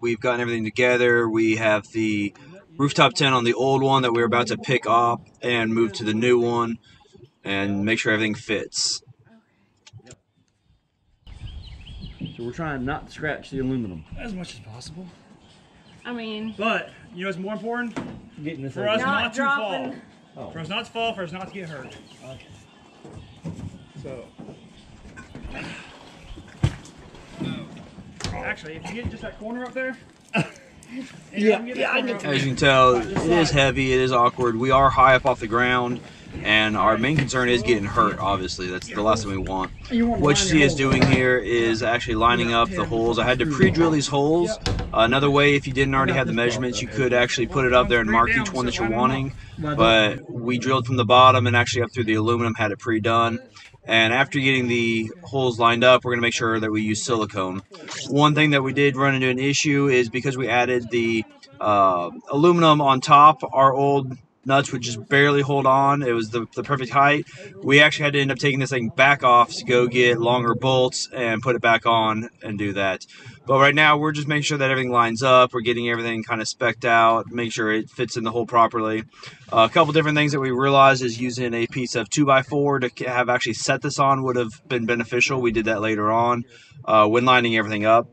We've gotten everything together. We have the rooftop tent on the old one that we're about to pick up and move to the new one and make sure everything fits. So we're trying not to scratch the aluminum as much as possible. I mean, but you know what's more important? Getting this for us not to fall. Oh. For us not to fall, for us not to get hurt. Okay. So actually, if you get just that corner up there, as you can tell, it is heavy, it is awkward. We are high up off the ground, and our main concern is getting hurt, obviously. That's the last thing we want. What you see us doing here is actually lining up the holes. I had to pre-drill these holes. Another way, if you didn't already have the measurements, you could actually put it up there and mark each one that you're wanting. But we drilled from the bottom and actually up through the aluminum, had it pre-done. And after getting the holes lined up, we're going to make sure that we use silicone. One thing that we did run into an issue is because we added the aluminum on top, our old nuts would just barely hold on. It was the perfect height. We actually had to end up taking this thing back off to go get longer bolts and put it back on and do that. But right now, we're just making sure that everything lines up. We're getting everything kind of specced out, make sure it fits in the hole properly. A couple different things that we realized is using a piece of 2x4 to have actually set this on would have been beneficial. We did that later on when lining everything up.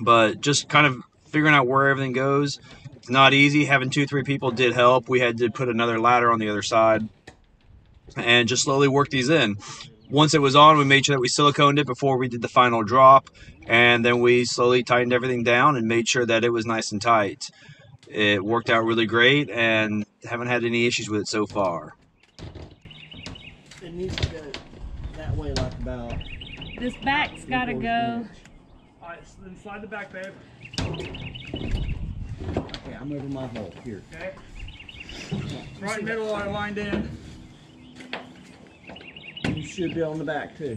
But just kind of figuring out where everything goes. It's not easy. Having 2-3 people did help. We had to put another ladder on the other side and just slowly work these in. Once it was on, we made sure that we siliconed it before we did the final drop, and then we slowly tightened everything down and made sure that it was nice and tight. It worked out really great and haven't had any issues with it so far. It needs to go that way, like about this back's gotta go. Alright, so then slide the back, babe. Okay, I'm over my hole here. Okay. Right middle, I lined in. You should be on the back too.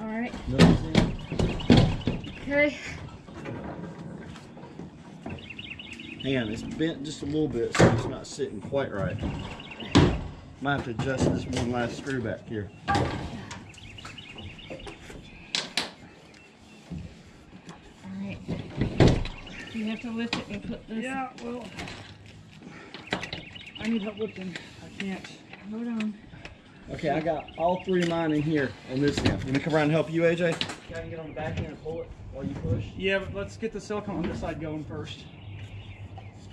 All right. Okay. Hang on, it's bent just a little bit, so it's not sitting quite right. Might have to adjust this one last screw back here. You have to lift it and put this. Yeah, well, I need help lifting. I can't. Hold on. Okay, I got all three of mine in here on this end. Let me come around and help you, AJ. I can get on the back end and pull it while you push. Yeah, but let's get the silicone on this side going first.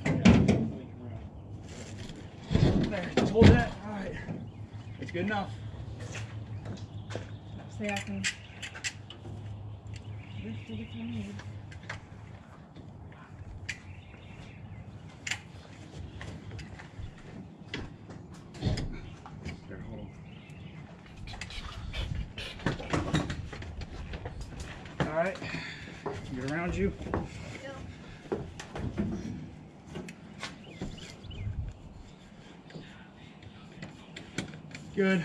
Okay, let me come around. There, just hold that. All right, it's good enough. See, I can lift it if I need. Alright, get around you. Good.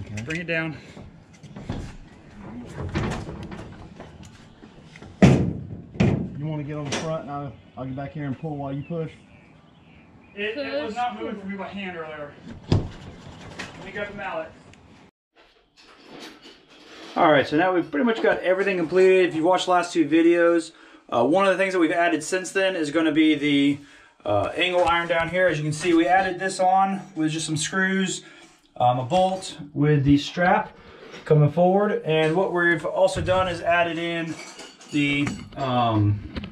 Okay. Bring it down. You want to get on the front and I'll get back here and pull while you push? It was not moving for me by hand earlier. Let me grab the mallet. Alright, so now we've pretty much got everything completed. If you watched the last two videos, one of the things that we've added since then is going to be the angle iron down here. As you can see, we added this on with just some screws, a bolt with the strap coming forward. And what we've also done is added in the mount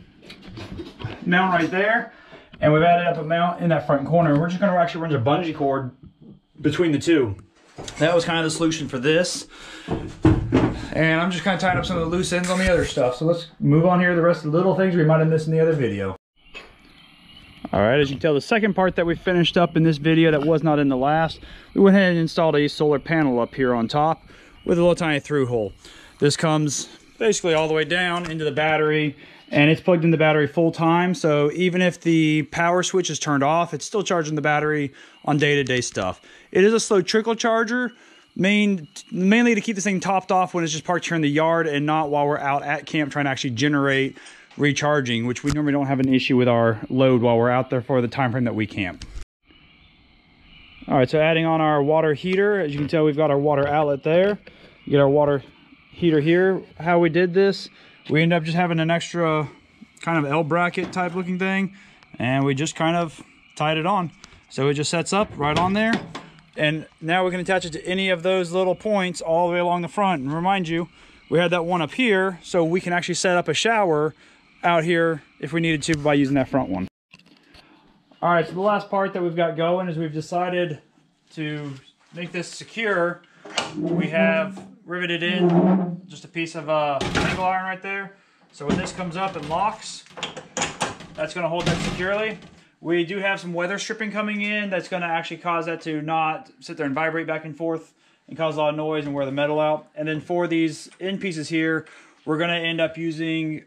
right there. And we've added up a mount in that front corner. We're just going to actually run a bungee cord between the two. That was kind of the solution for this. And I'm just kind of tying up some of the loose ends on the other stuff. So let's move on here to the rest of the little things we might have missed in the other video. All right, as you can tell, the second part that we finished up in this video that was not in the last, we went ahead and installed a solar panel up here on top with a little tiny through hole. This comes basically all the way down into the battery, and it's plugged in the battery full time. So even if the power switch is turned off, it's still charging the battery on day-to-day stuff. It is a slow trickle charger, mainly to keep this thing topped off when it's just parked here in the yard and not while we're out at camp trying to actually generate recharging, which we normally don't have an issue with our load while we're out there for the time frame that we camp. All right, so adding on our water heater. As you can tell, we've got our water outlet there. You get our water heater here. How we did this, we ended up just having an extra kind of L bracket type looking thing, and we just kind of tied it on. So it just sets up right on there. And now we can attach it to any of those little points all the way along the front. And remind you, we had that one up here, so we can actually set up a shower out here if we needed to by using that front one. All right, so the last part that we've got going is we've decided to make this secure. We have riveted in just a piece of angle iron right there. So when this comes up and locks, that's gonna hold that securely. We do have some weather stripping coming in that's gonna actually cause that to not sit there and vibrate back and forth and cause a lot of noise and wear the metal out. And then for these end pieces here, we're gonna end up using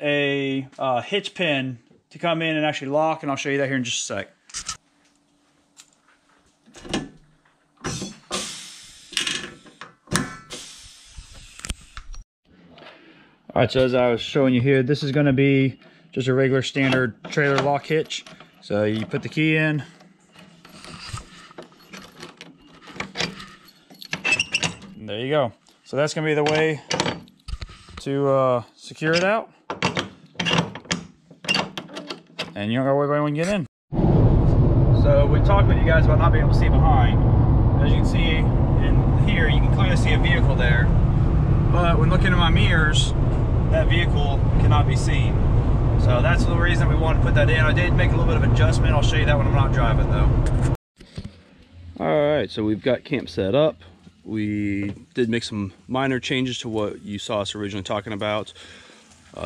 a hitch pin to come in and actually lock, and I'll show you that here in just a sec. All right, so as I was showing you here, this is gonna be just a regular standard trailer lock hitch. So you put the key in, and there you go. So that's gonna be the way to secure it out. And you don't gotta worry about anyone getting in. So we talked with you guys about not being able to see behind. As you can see in here, you can clearly see a vehicle there. But when looking in my mirrors, that vehicle cannot be seen. So that's the reason we wanted to put that in. I did make a little bit of adjustment. I'll show you that when I'm not driving though. All right, so we've got camp set up. We did make some minor changes to what you saw us originally talking about.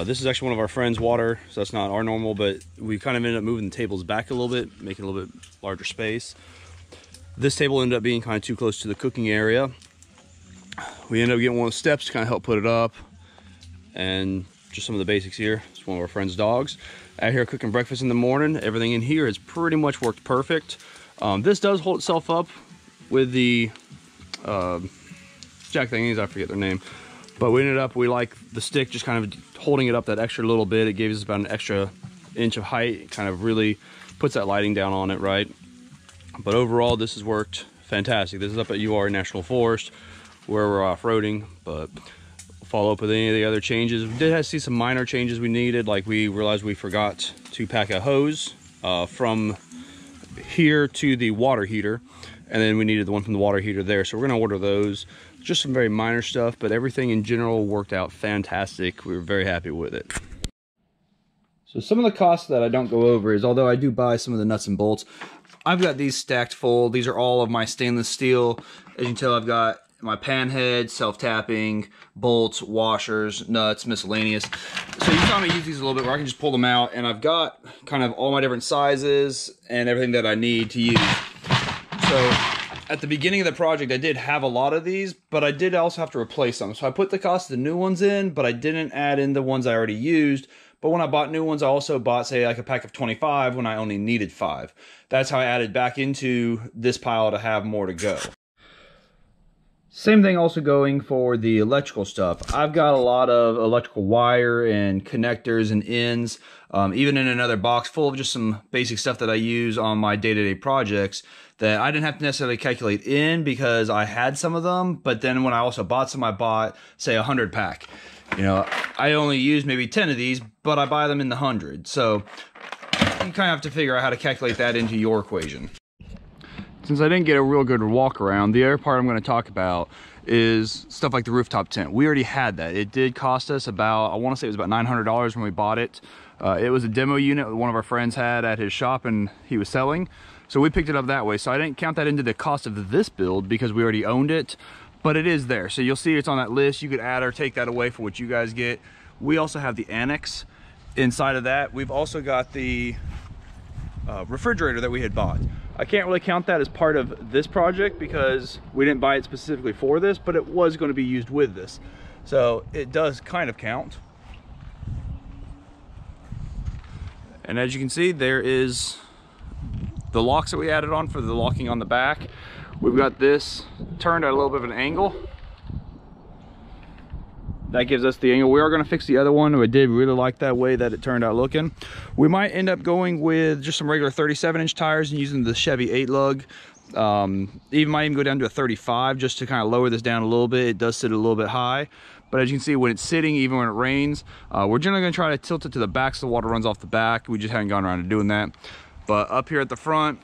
This is actually one of our friends' water, so that's not our normal, but we kind of ended up moving the tables back a little bit, making a little bit larger space. This table ended up being kind of too close to the cooking area. We ended up getting one of the steps to kind of help put it up, and just some of the basics here. It's one of our friend's dogs. Out here cooking breakfast in the morning. Everything in here has pretty much worked perfect. This does hold itself up with the jack thingies, I forget their name. But we ended up, we like the stick just kind of holding it up that extra little bit. It gave us about an extra inch of height. It kind of really puts that lighting down on it, right? But overall, this has worked fantastic. This is up at UR National Forest where we're off-roading, but we'll follow up with any of the other changes. We did have to see some minor changes we needed, like we realized we forgot to pack a hose from here to the water heater, and then we needed the one from the water heater there, so we're gonna order those. Just some very minor stuff, but everything in general worked out fantastic. We were very happy with it. So some of the costs that I don't go over is, although I do buy some of the nuts and bolts, I've got these stacked full. These are all of my stainless steel. As you can tell, I've got my pan head, self-tapping, bolts, washers, nuts, miscellaneous. So you saw me use these a little bit where I can just pull them out, and I've got kind of all my different sizes and everything that I need to use. So at the beginning of the project, I did have a lot of these, but I did also have to replace them. So I put the cost of the new ones in, but I didn't add in the ones I already used. But when I bought new ones, I also bought, say, like a pack of 25 when I only needed 5. That's how I added back into this pile to have more to go. Same thing also going for the electrical stuff. I've got a lot of electrical wire and connectors and ends, even in another box full of just some basic stuff that I use on my day-to-day projects that I didn't have to necessarily calculate in because I had some of them, but then when I also bought some, I bought, say, 100 pack. You know, I only use maybe 10 of these, but I buy them in the 100. So you kind of have to figure out how to calculate that into your equation. Since I didn't get a real good walk around, the other part I'm going to talk about is stuff like the rooftop tent. We already had that. It did cost us about, I want to say it was about $900 when we bought it. It was a demo unit that one of our friends had at his shop and he was selling. So we picked it up that way. So I didn't count that into the cost of this build because we already owned it, but it is there. So you'll see it's on that list. You could add or take that away for what you guys get. We also have the annex. Inside of that, we've also got the refrigerator that we had bought. I can't really count that as part of this project because we didn't buy it specifically for this, but it was going to be used with this. So it does kind of count. And as you can see, there is the locks that we added on for the locking on the back. We've got this turned at a little bit of an angle. That gives us the angle. We are going to fix the other one. We did really like that way that it turned out looking. We might end up going with just some regular 37-inch tires and using the Chevy 8 lug. Even might even go down to a 35 just to kind of lower this down a little bit. It does sit a little bit high. But as you can see, when it's sitting, even when it rains, we're generally going to try to tilt it to the back so the water runs off the back. We just haven't gone around to doing that. But up here at the front,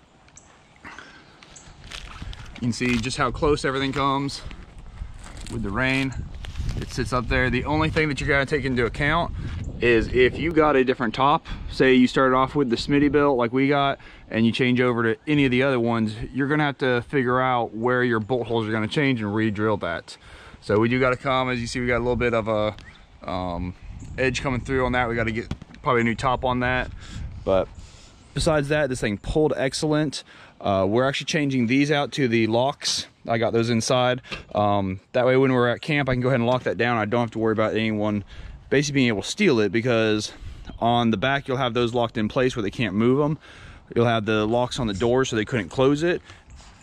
you can see just how close everything comes with the rain. It sits up there. The only thing that you're going to take into account is if you got a different top, say you started off with the Smittybilt like we got, and you change over to any of the other ones, you're going to have to figure out where your bolt holes are going to change and re-drill that. So we do got to come, as you see, we got a little bit of a edge coming through on that. We got to get probably a new top on that. But besides that, this thing pulled excellent. We're actually changing these out to the locks. I got those inside. That way when we're at camp, I can go ahead and lock that down. I don't have to worry about anyone basically being able to steal it, because on the back, you'll have those locked in place where they can't move them. You'll have the locks on the door so they couldn't close it.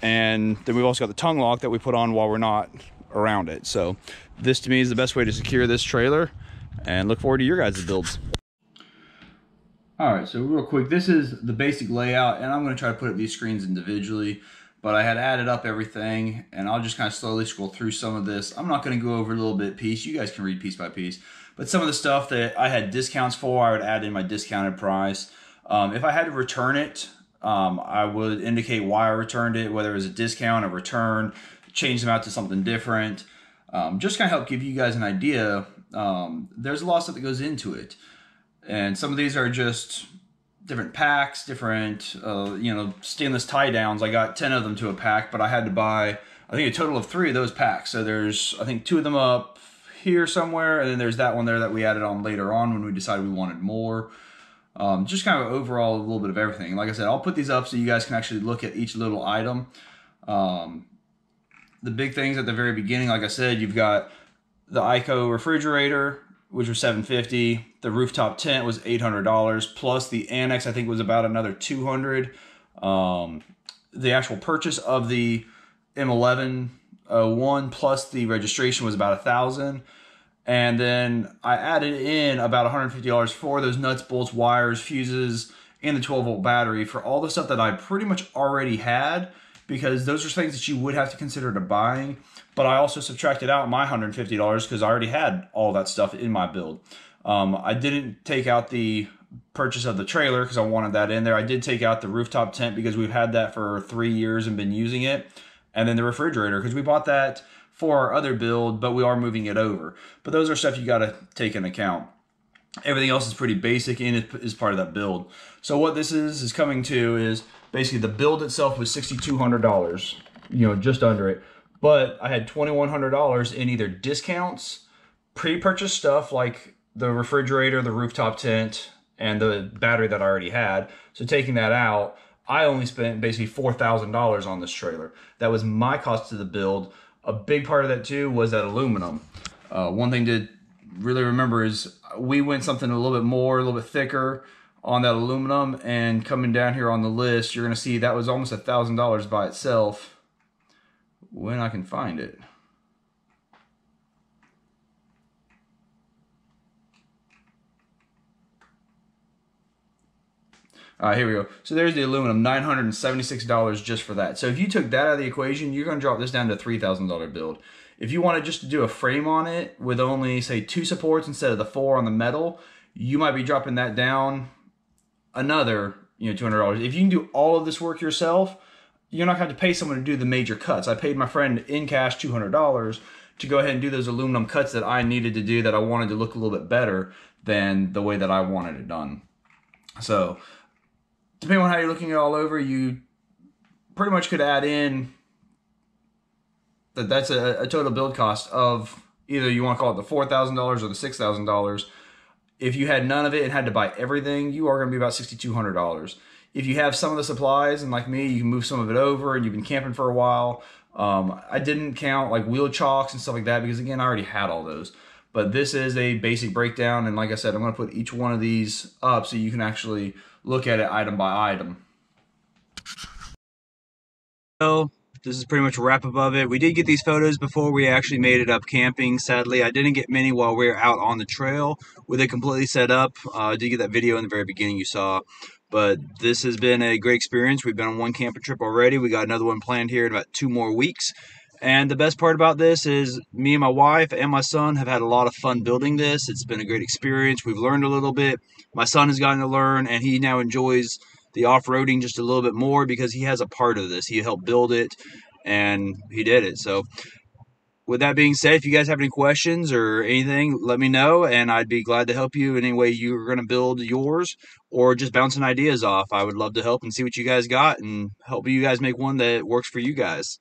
And then we've also got the tongue lock that we put on while we're not around it. So this to me is the best way to secure this trailer, and look forward to your guys' builds. All right, so real quick, this is the basic layout, and I'm going to try to put up these screens individually, but I had added up everything, and I'll just kind of slowly scroll through some of this. I'm not going to go over a little bit piece. You guys can read piece by piece, but some of the stuff that I had discounts for, I would add in my discounted price. If I had to return it, I would indicate why I returned it, whether it was a discount, a return, change them out to something different. Just kind of help give you guys an idea. There's a lot of stuff that goes into it. And some of these are just different packs, different, you know, stainless tie downs. I got 10 of them to a pack, but I had to buy, I think, a total of 3 of those packs. So there's, I think, 2 of them up here somewhere. And then there's that one there that we added on later on when we decided we wanted more. Just kind of overall, a little bit of everything. Like I said, I'll put these up so you guys can actually look at each little item. The big things at the very beginning, like I said, you've got the ICO refrigerator, which was $750. The rooftop tent was $800, plus the annex, I think, was about another $200. The actual purchase of the M1101 plus the registration was about $1,000. And then I added in about $150 for those nuts, bolts, wires, fuses, and the 12-volt battery for all the stuff that I pretty much already had, because those are things that you would have to consider to buying. But I also subtracted out my $150 because I already had all that stuff in my build. I didn't take out the purchase of the trailer because I wanted that in there. I did take out the rooftop tent because we've had that for 3 years and been using it. And then the refrigerator, because we bought that for our other build, but we are moving it over. But those are stuff you got to take into account. Everything else is pretty basic and it is part of that build. So what this is coming to is basically the build itself was $6,200, you know, just under it. But I had $2,100 in either discounts, pre-purchase stuff like the refrigerator, the rooftop tent, and the battery that I already had. So taking that out, I only spent basically $4,000 on this trailer. That was my cost to the build. A big part of that too was that aluminum. One thing to really remember is we went something a little bit more, a little bit thicker on that aluminum, and coming down here on the list, you're gonna see that was almost $1,000 by itself when I can find it. All right, here we go. So there's the aluminum, $976 just for that. So if you took that out of the equation, you're gonna drop this down to a $3,000 build. If you wanted just to do a frame on it with only, say, 2 supports instead of the 4 on the metal, you might be dropping that down another, you know, $200. If you can do all of this work yourself, you're not gonna have to pay someone to do the major cuts. I paid my friend in cash $200 to go ahead and do those aluminum cuts that I needed to do, that I wanted to look a little bit better than the way that I wanted it done. So depending on how you're looking it all over, you pretty much could add in that that's a total build cost of either you want to call it the $4,000 or the $6,000. If you had none of it and had to buy everything, you are going to be about $6,200. If you have some of the supplies, and like me, you can move some of it over and you've been camping for a while. I didn't count like wheel chocks and stuff like that because, again, I already had all those. But this is a basic breakdown, and like I said, I'm going to put each one of these up so you can actually look at it item by item. So this is pretty much a wrap up of it. We did get these photos before we actually made it up camping. Sadly, I didn't get many while we were out on the trail with it completely set up. I did get that video in the very beginning you saw. But this has been a great experience. We've been on one camping trip already. We got another one planned here in about 2 more weeks. And the best part about this is me and my wife and my son have had a lot of fun building this. It's been a great experience. We've learned a little bit. My son has gotten to learn, and he now enjoys the off-roading just a little bit more because he has a part of this. He helped build it, and he did it. So with that being said, if you guys have any questions or anything, let me know, and I'd be glad to help you in any way you're going to build yours or just bouncing ideas off. I would love to help and see what you guys got and help you guys make one that works for you guys.